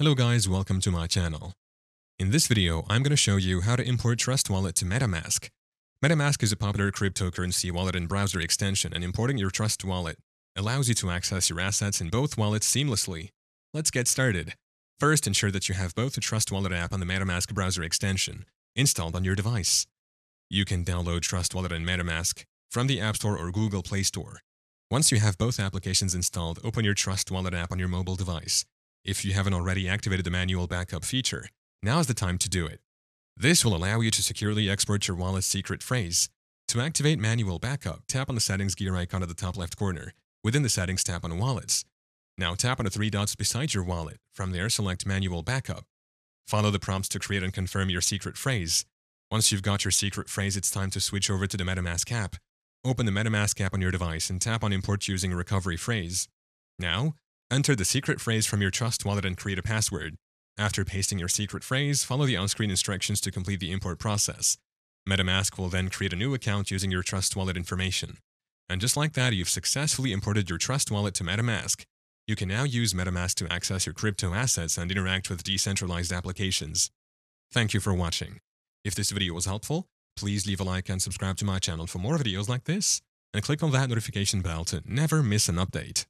Hello guys, welcome to my channel. In this video, I'm going to show you how to import Trust Wallet to MetaMask. MetaMask is a popular cryptocurrency wallet and browser extension, and importing your Trust Wallet allows you to access your assets in both wallets seamlessly. Let's get started. First, ensure that you have both the Trust Wallet app and the MetaMask browser extension installed on your device. You can download Trust Wallet and MetaMask from the App Store or Google Play Store. Once you have both applications installed, open your Trust Wallet app on your mobile device. If you haven't already activated the manual backup feature, now is the time to do it. This will allow you to securely export your wallet's secret phrase. To activate manual backup, tap on the settings gear icon at the top left corner. Within the settings, tap on Wallets. Now tap on the three dots beside your wallet. From there, select Manual Backup. Follow the prompts to create and confirm your secret phrase. Once you've got your secret phrase, it's time to switch over to the MetaMask app. Open the MetaMask app on your device and tap on Import Using Recovery Phrase. Now, enter the secret phrase from your Trust Wallet and create a password. After pasting your secret phrase, follow the on-screen instructions to complete the import process. MetaMask will then create a new account using your Trust Wallet information. And just like that, you've successfully imported your Trust Wallet to MetaMask. You can now use MetaMask to access your crypto assets and interact with decentralized applications. Thank you for watching. If this video was helpful, please leave a like and subscribe to my channel for more videos like this, and click on that notification bell to never miss an update.